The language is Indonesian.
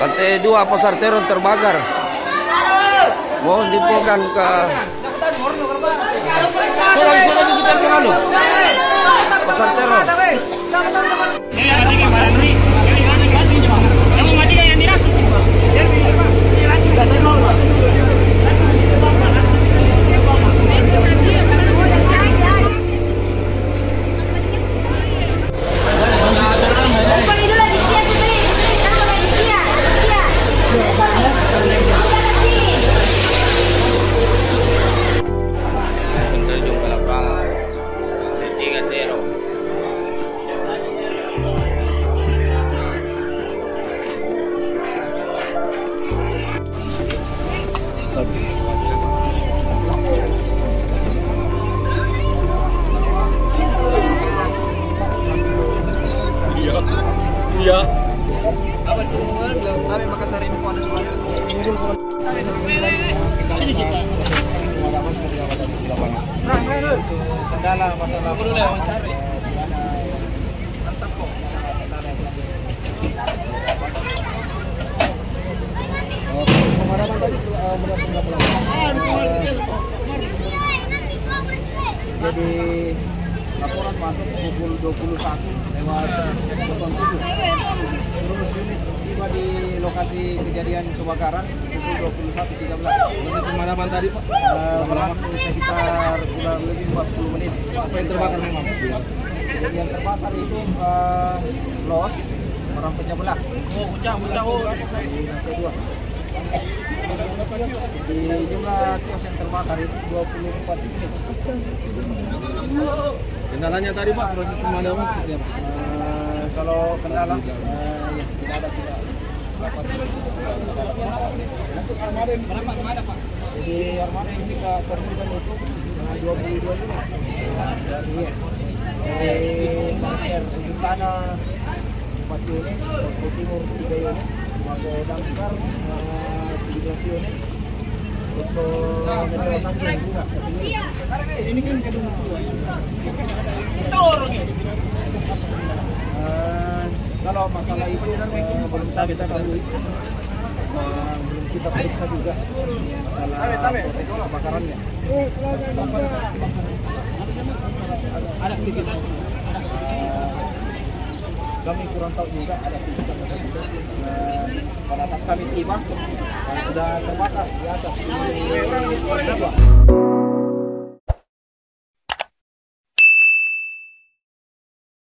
Lantai 2 Pasar Terong terbakar. Mohon diinfokan ke Pasar Terong. Iya. Apa sih ngomong bilang kami Makassar info ada semuanya. Inggul pun. Sini kita. Kendala masalah. Perlu lah mencari. Mantap kok. Pemadaman tadi jadi laporan masuk pukul 21 lewat 07. Terus ini tiba di lokasi kejadian kebakaran pukul 21.13. Untuk pemadaman tadi Pak berlangsung sekitar kurang lebih 40 menit. Apa yang terbakar memang? Yang terbakar itu los orang pecah belah. Oh, pecah. Di jumlah kios yang terbakar itu 24 unit. Kendalanya tadi Pak proses pemadaman seperti apa? Kalau kendala tidak ada tidak. Untuk armada berapa armada Pak? Jadi armada ini kita terbuka untuk 22 unit. Dari tanah 4 unit, timur 3 unit, masuk damkar 17 unit. Ini kan kedua. Kalau masalah itu belum kita ketahui, belum kita periksa juga masalah bakarannya. Ada sedikit. Kami kurang tahu juga ada aktivitas pada saat kami tiba sudah terbakar di atas.